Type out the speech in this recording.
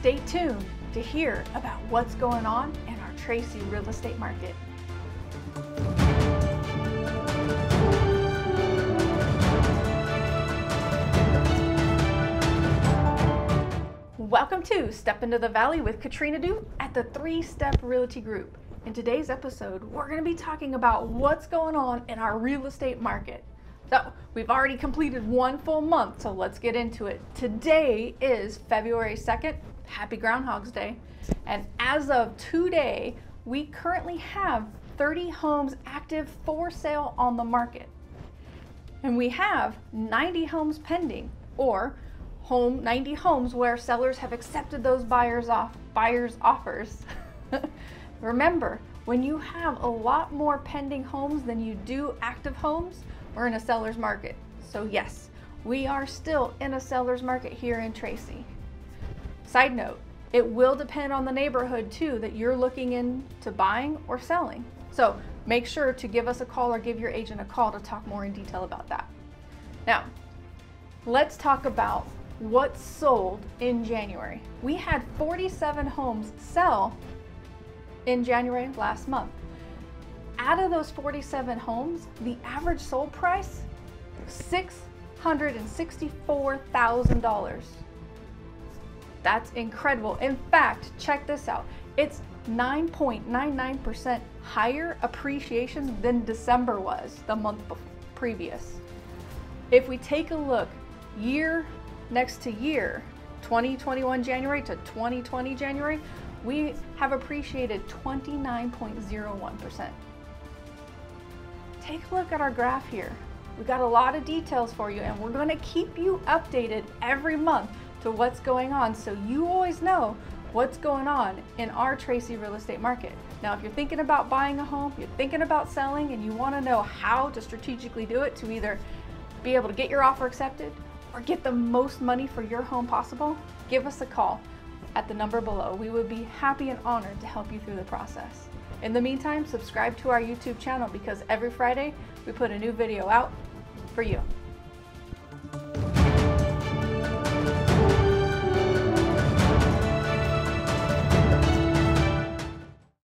Stay tuned to hear about what's going on in our Tracy real estate market. Welcome to Step Into the Valley with Katrina Dew at the 3 Step Realty Group. In today's episode, we're going to be talking about what's going on in our real estate market. So, we've already completed one full month, so let's get into it. Today is February 2nd. Happy Groundhog's Day. And as of today, we currently have 30 homes active for sale on the market. And we have 90 homes pending, or 90 homes where sellers have accepted those buyers' offers. Remember, when you have a lot more pending homes than you do active homes, we're in a seller's market. So yes, we are still in a seller's market here in Tracy. Side note, it will depend on the neighborhood too that you're looking into buying or selling. So make sure to give us a call or give your agent a call to talk more in detail about that. Now, let's talk about what sold in January. We had 47 homes sell in January of last month. Out of those 47 homes, the average sold price, $664,000. That's incredible. In fact, check this out. It's 9.99% higher appreciation than December was, the month previous. If we take a look year next to year, 2021 January to 2020 January, we have appreciated 29.01%. Take a look at our graph here. We got a lot of details for you, and we're going to keep you updated every month to what's going on, so you always know what's going on in our Tracy real estate market. Now, if you're thinking about buying a home, you're thinking about selling, and you want to know how to strategically do it to either be able to get your offer accepted or get the most money for your home possible, give us a call at the number below. We would be happy and honored to help you through the process. In the meantime, subscribe to our YouTube channel because every Friday we put a new video out for you.